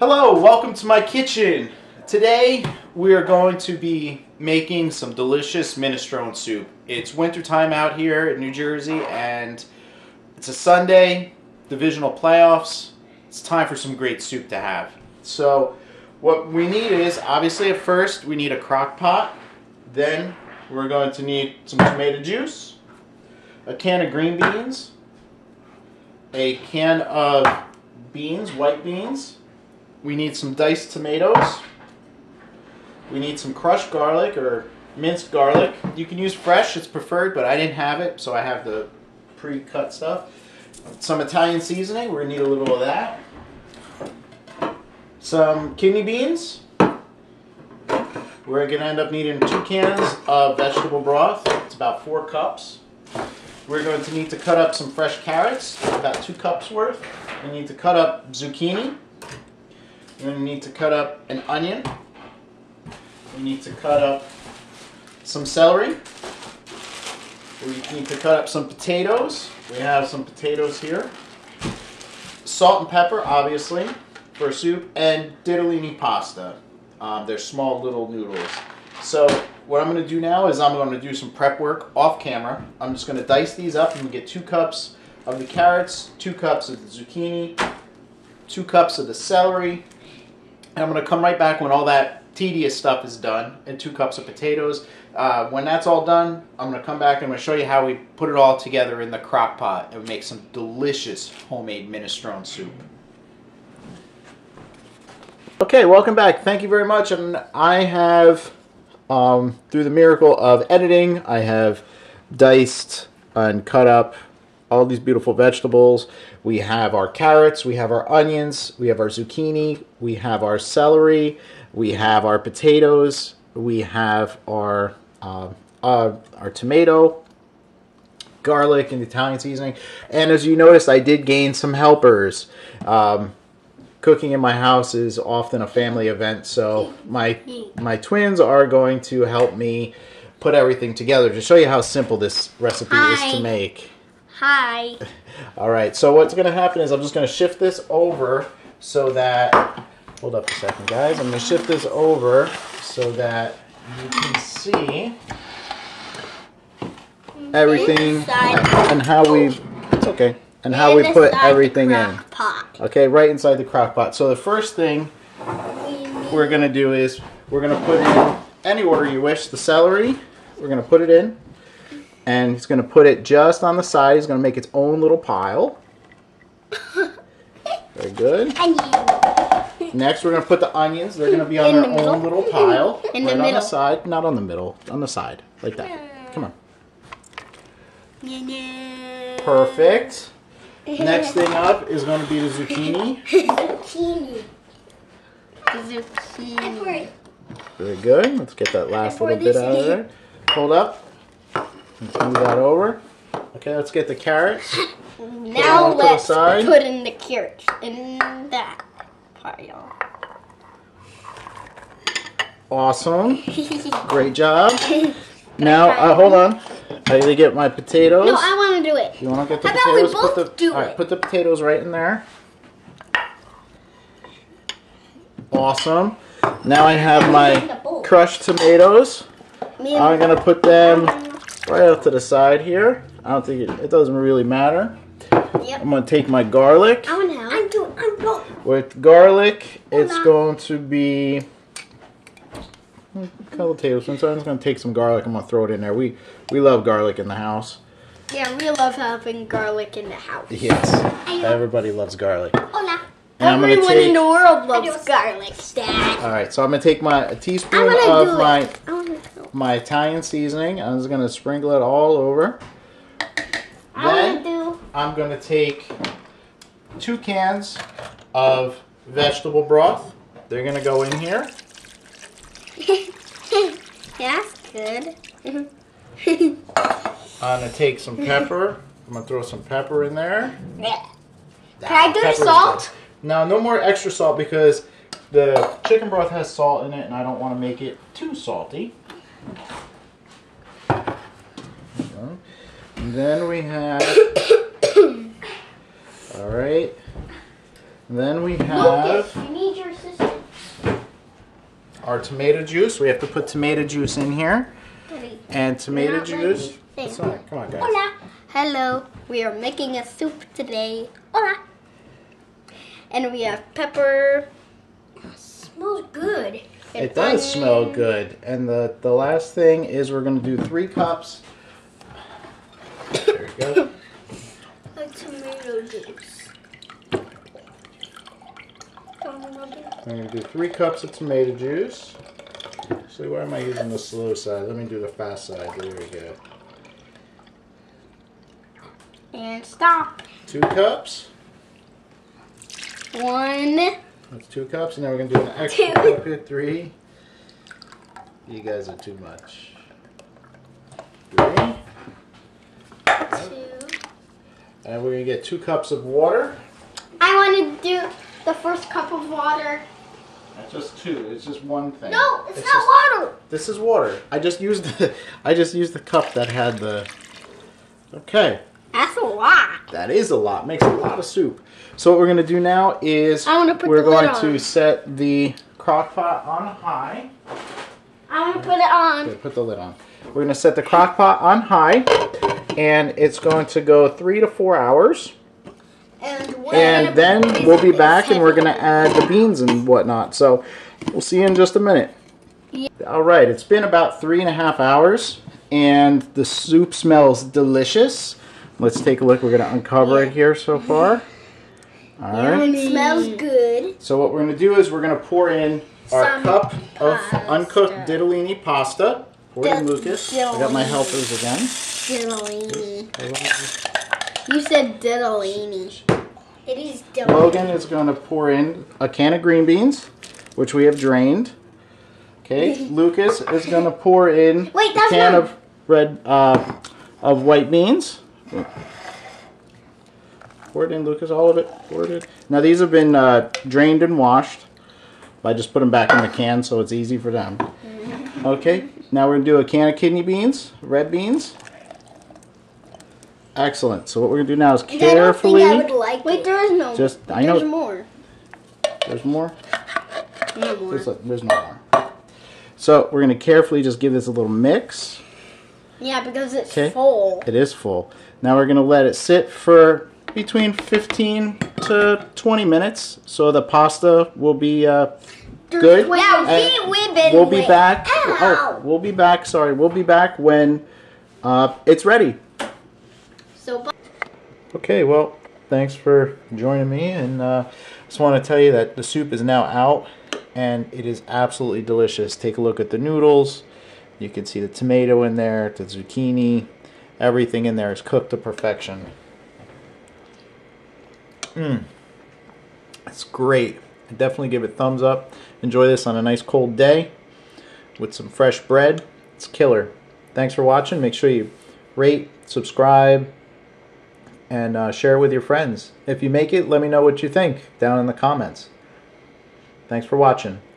Hello, welcome to my kitchen. Today we are going to be making some delicious minestrone soup. It's winter time out here in New Jersey and it's a Sunday, divisional playoffs. It's time for some great soup to have. So what we need is, obviously at first we need a crock pot, then we're going to need some tomato juice, a can of green beans, a can of beans, white beans. We need some diced tomatoes. We need some crushed garlic or minced garlic. You can use fresh, it's preferred, but I didn't have it, so I have the pre-cut stuff. Some Italian seasoning, we're gonna need a little of that. Some kidney beans. We're gonna end up needing 2 cans of vegetable broth. It's about 4 cups. We're going to need to cut up some fresh carrots, about 2 cups worth. We need to cut up zucchini. We're going to need to cut up an onion. We need to cut up some celery. We need to cut up some potatoes. We have some potatoes here. Salt and pepper, obviously, for soup, and ditalini pasta. They're small little noodles. So what I'm going to do now is I'm going to do some prep work off camera. I'm just going to dice these up and get 2 cups of the carrots, 2 cups of the zucchini, 2 cups of the celery. And I'm going to come right back when all that tedious stuff is done, and 2 cups of potatoes. When that's all done, I'm going to come back and I'm going to show you how we put it all together in the crock pot and make some delicious homemade minestrone soup. Okay, welcome back. Thank you very much. And I have, through the miracle of editing, I have diced and cut up all these beautiful vegetables. We have our carrots, we have our onions, we have our zucchini, we have our celery, we have our potatoes, we have our tomato, garlic, and Italian seasoning. And as you noticed, I did gain some helpers. Cooking in my house is often a family event, so my twins are going to help me put everything together to show you how simple this recipe is to make. Hi. All right, so what's going to happen is I'm just going to shift this over so that, hold up a second, guys. I'm going to shift this over so that you can see everything and how we, it's okay, and how we put everything in. Okay, right inside the crock pot. So the first thing we're going to do is we're going to put in any order you wish. The celery, we're going to put it in. And he's going to put it just on the side. He's going to make its own little pile. Very good. Next, we're going to put the onions. They're going to be on their own little pile. Right on the side. Not on the middle. On the side. Like that. Come on. Perfect. Next thing up is going to be the zucchini. Zucchini. Zucchini. Very good. Let's get that last little bit out of there. Hold up. Let's move that over. Okay, let's get the carrots. Now let's put in the carrots in that pile. Awesome. Great job. Now, hold on. I need to get my potatoes. No, I want to do it. You want to get the potatoes? How about we both do it? All right, put the potatoes right in there. Awesome. Now I have my crushed tomatoes. I'm going to put them right off to the side here. I don't think it doesn't really matter. Yep. I'm going to take my garlic. I want to help. With garlic, it's going to be a couple tablespoons. So I'm just going to take some garlic. I'm going to throw it in there. We love garlic in the house. Yeah, we love having garlic in the house. Yes. Everybody loves garlic. Hola. And everyone in the world loves garlic, Dad. All right, so I'm going to take a teaspoon of my Italian seasoning. I'm just going to sprinkle it all over. Then I'm going to take 2 cans of vegetable broth. They're going to go in here. That's good. I'm going to take some pepper. I'm going to throw some pepper in there. Can I do the salt? Now, no more extra salt because the chicken broth has salt in it and I don't want to make it too salty. And then we have, all right, Then we have our tomato juice. We have to put tomato juice in here. And tomato juice. Come on, guys. Hola. Hello. We are making a soup today. Hola. And we have pepper. It smells good. And it does smell good. And the last thing is we're going to do 3 cups. There you go. Of tomato juice. I'm going to do 3 cups of tomato juice. See, why am I using the slow side? Let me do the fast side. There we go. And stop. 2 cups. 1. That's 2 cups, and then we're going to do an extra 2. Cup here. 3. You guys are too much. 3. 2. And we're going to get 2 cups of water. I want to do the first cup of water. Just 2. It's just one thing. No, it's not just water. This is water. I just used the cup that had the. Okay. That's a lot. That is a lot. Makes a lot of soup. So what we're going to do now is we're going to set the crock pot on high. I'm going to put it on. Okay, put the lid on. We're going to set the crock pot on high, and it's going to go 3 to 4 hours. And then we'll be back and we're going to add the beans and whatnot. So we'll see you in just a minute. Yeah. All right, it's been about 3.5 hours and the soup smells delicious. Let's take a look. We're going to uncover it here so far. All right. It smells good. So what we're going to do is we're going to pour in our cup of uncooked ditalini pasta. Pour it in, Lucas. I got my helpers again. Ditalini. You said ditalini. It is delicious. Logan is going to pour in a can of green beans, which we have drained. Okay. Lucas is going to pour in a can of white beans. Pour it in, Lucas. All of it. Pour it in. Now these have been drained and washed. I just put them back in the can, so it's easy for them. Okay. Now we're going to do a can of kidney beans, red beans. Excellent. So what we're going to do now is carefully... I don't think I would like it. Wait, there is no... Just, I know, there's more. There's more? No more. There's no more. So we're going to carefully just give this a little mix. Yeah, because it's full. It is full. Now we're going to let it sit for between 15 to 20 minutes. So the pasta will be good. Yeah, we'll be back. Oh, we'll be back. Sorry. We'll be back when it's ready. Okay, well, thanks for joining me, and just want to tell you that the soup is now out, and it is absolutely delicious. Take a look at the noodles. You can see the tomato in there, the zucchini. Everything in there is cooked to perfection. It's great. I definitely give it a thumbs up. Enjoy this on a nice cold day with some fresh bread. It's killer. Thanks for watching. Make sure you rate, subscribe, and share with your friends. If you make it, let me know what you think down in the comments. Thanks for watching.